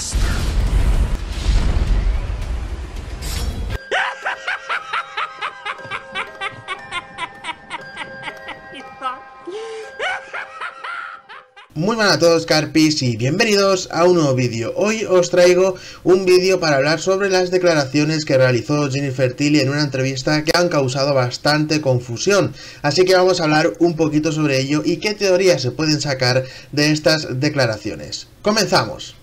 master. Muy buenas a todos, carpis, y bienvenidos a un nuevo vídeo. Hoy os traigo un vídeo para hablar sobre las declaraciones que realizó Jennifer Tilly en una entrevista que han causado bastante confusión. Así que vamos a hablar un poquito sobre ello y qué teorías se pueden sacar de estas declaraciones. ¡Comenzamos!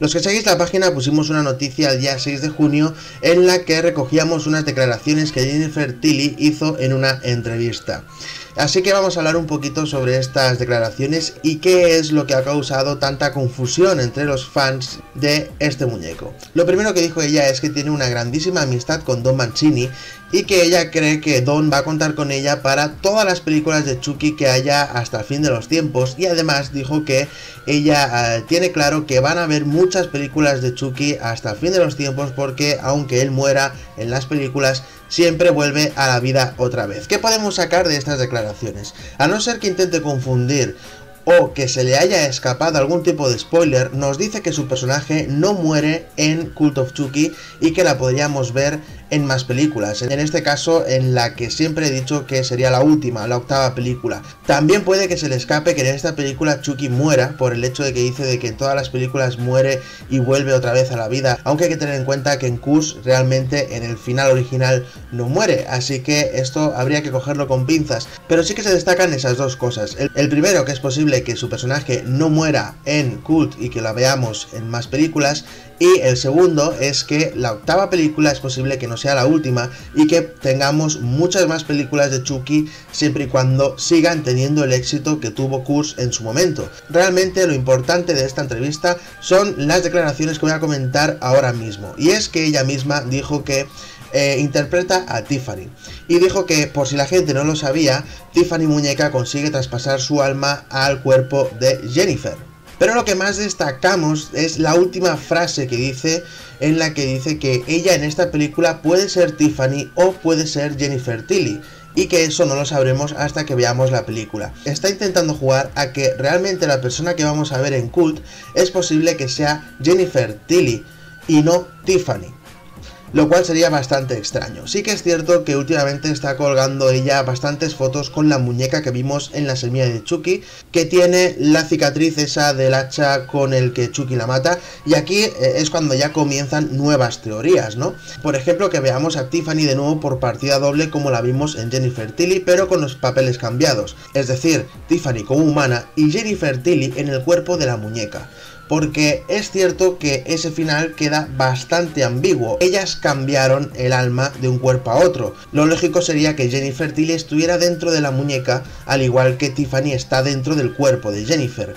Los que seguís la página pusimos una noticia el día 6 de junio en la que recogíamos unas declaraciones que Jennifer Tilly hizo en una entrevista. Así que vamos a hablar un poquito sobre estas declaraciones y qué es lo que ha causado tanta confusión entre los fans de este muñeco. Lo primero que dijo ella es que tiene una grandísima amistad con Don Mancini y que ella cree que Don va a contar con ella para todas las películas de Chucky que haya hasta el fin de los tiempos, y además dijo que ella tiene claro que van a haber muchas películas de Chucky hasta el fin de los tiempos porque aunque él muera en las películas, siempre vuelve a la vida otra vez. ¿Qué podemos sacar de estas declaraciones? A no ser que intente confundir o que se le haya escapado algún tipo de spoiler, nos dice que su personaje no muere en Cult of Chucky y que la podríamos ver en más películas, en este caso en la que siempre he dicho que sería la última, la octava película. También puede que se le escape que en esta película Chucky muera por el hecho de que dice de que en todas las películas muere y vuelve otra vez a la vida, aunque hay que tener en cuenta que en Curse realmente en el final original no muere, así que esto habría que cogerlo con pinzas, pero sí que se destacan esas dos cosas. El primero, que es posible que su personaje no muera en Cult y que la veamos en más películas, y el segundo es que la octava película es posible que no sea la última y que tengamos muchas más películas de Chucky siempre y cuando sigan teniendo el éxito que tuvo Curse en su momento. Realmente lo importante de esta entrevista son las declaraciones que voy a comentar ahora mismo, y es que ella misma dijo que interpreta a Tiffany, y dijo que, por si la gente no lo sabía, Tiffany muñeca consigue traspasar su alma al cuerpo de Jennifer. Pero lo que más destacamos es la última frase que dice, en la que dice que ella en esta película puede ser Tiffany o puede ser Jennifer Tilly, y que eso no lo sabremos hasta que veamos la película. Está intentando jugar a que realmente la persona que vamos a ver en Cult es posible que sea Jennifer Tilly y no Tiffany, lo cual sería bastante extraño. Sí que es cierto que últimamente está colgando ella bastantes fotos con la muñeca que vimos en La semilla de Chucky, que tiene la cicatriz esa del hacha con el que Chucky la mata, y aquí es cuando ya comienzan nuevas teorías, ¿no? Por ejemplo, que veamos a Tiffany de nuevo por partida doble como la vimos en Jennifer Tilly, pero con los papeles cambiados, es decir, Tiffany como humana y Jennifer Tilly en el cuerpo de la muñeca. Porque es cierto que ese final queda bastante ambiguo. Ellas cambiaron el alma de un cuerpo a otro. Lo lógico sería que Jennifer Tilly estuviera dentro de la muñeca, al igual que Tiffany está dentro del cuerpo de Jennifer.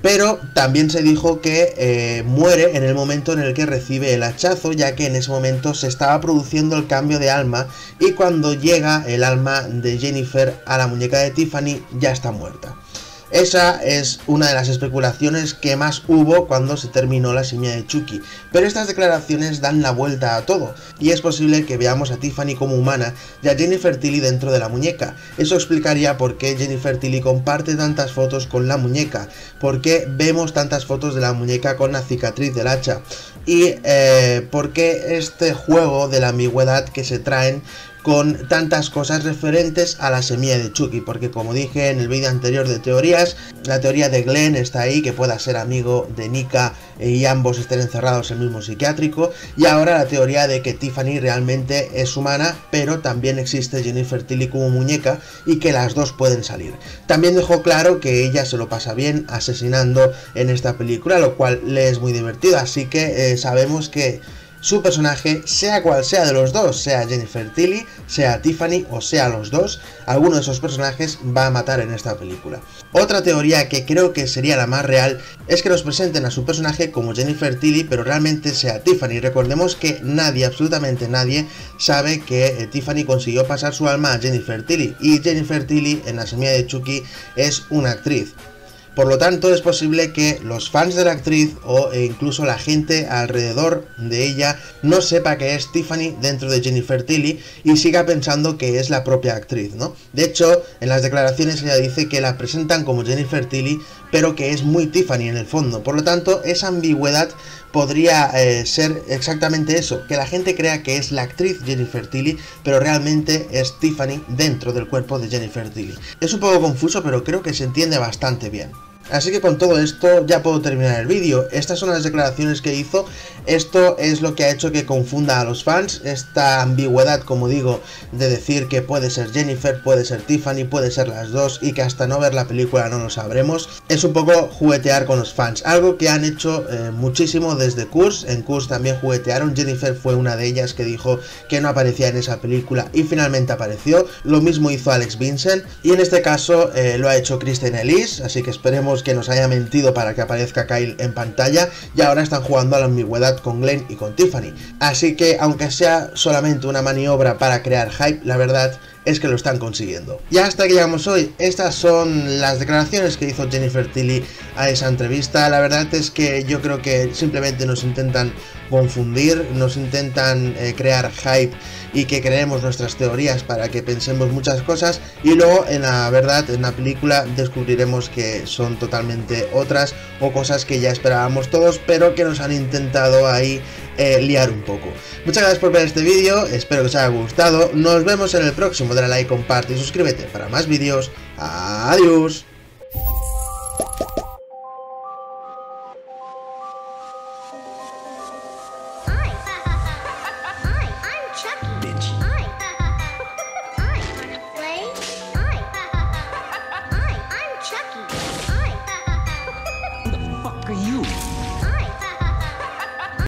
Pero también se dijo que muere en el momento en el que recibe el hachazo, ya que en ese momento se estaba produciendo el cambio de alma, y cuando llega el alma de Jennifer a la muñeca de Tiffany ya está muerta. Esa es una de las especulaciones que más hubo cuando se terminó La semilla de Chucky, pero estas declaraciones dan la vuelta a todo, y es posible que veamos a Tiffany como humana y a Jennifer Tilly dentro de la muñeca. Eso explicaría por qué Jennifer Tilly comparte tantas fotos con la muñeca, por qué vemos tantas fotos de la muñeca con la cicatriz del hacha, y por qué este juego de la ambigüedad que se traen con tantas cosas referentes a La semilla de Chucky, porque como dije en el vídeo anterior de teorías, la teoría de Glenn está ahí, que pueda ser amigo de Nika y ambos estén encerrados en el mismo psiquiátrico, y ahora la teoría de que Tiffany realmente es humana, pero también existe Jennifer Tilly como muñeca y que las dos pueden salir. También dejó claro que ella se lo pasa bien asesinando en esta película, lo cual le es muy divertido, así que sabemos que su personaje, sea cual sea de los dos, sea Jennifer Tilly, sea Tiffany o sea los dos, alguno de esos personajes va a matar en esta película. Otra teoría que creo que sería la más real es que nos presenten a su personaje como Jennifer Tilly, pero realmente sea Tiffany. Recordemos que nadie, absolutamente nadie, sabe que Tiffany consiguió pasar su alma a Jennifer Tilly, y Jennifer Tilly en La semilla de Chucky es una actriz. Por lo tanto, es posible que los fans de la actriz o incluso la gente alrededor de ella no sepa que es Tiffany dentro de Jennifer Tilly y siga pensando que es la propia actriz, ¿no? De hecho, en las declaraciones ella dice que la presentan como Jennifer Tilly, pero que es muy Tiffany en el fondo. Por lo tanto, esa ambigüedad podría ser exactamente eso, que la gente crea que es la actriz Jennifer Tilly, pero realmente es Tiffany dentro del cuerpo de Jennifer Tilly. Es un poco confuso, pero creo que se entiende bastante bien. Así que con todo esto ya puedo terminar el vídeo. Estas son las declaraciones que hizo. Esto es lo que ha hecho que confunda a los fans. Esta ambigüedad, como digo, de decir que puede ser Jennifer, puede ser Tiffany, puede ser las dos, y que hasta no ver la película no lo sabremos. Es un poco juguetear con los fans, algo que han hecho muchísimo desde Curse. En Curse también juguetearon. Jennifer fue una de ellas que dijo que no aparecía en esa película y finalmente apareció. Lo mismo hizo Alex Vincent, y en este caso lo ha hecho Christine Elise. Así que esperemos que nos haya mentido para que aparezca Kyle en pantalla, y ahora están jugando a la ambigüedad con Glenn y con Tiffany. Así que, aunque sea solamente una maniobra para crear hype, la verdad es que lo están consiguiendo. Y hasta que llegamos hoy. Estas son las declaraciones que hizo Jennifer Tilly a esa entrevista. La verdad es que yo creo que simplemente nos intentan confundir, nos intentan crear hype y que creemos nuestras teorías para que pensemos muchas cosas, y luego en la verdad, en la película, descubriremos que son totalmente otras o cosas que ya esperábamos todos, pero que nos han intentado ahí liar un poco. Muchas gracias por ver este vídeo, espero que os haya gustado. Nos vemos en el próximo. Dale like, comparte y suscríbete para más vídeos. Adiós. Are you?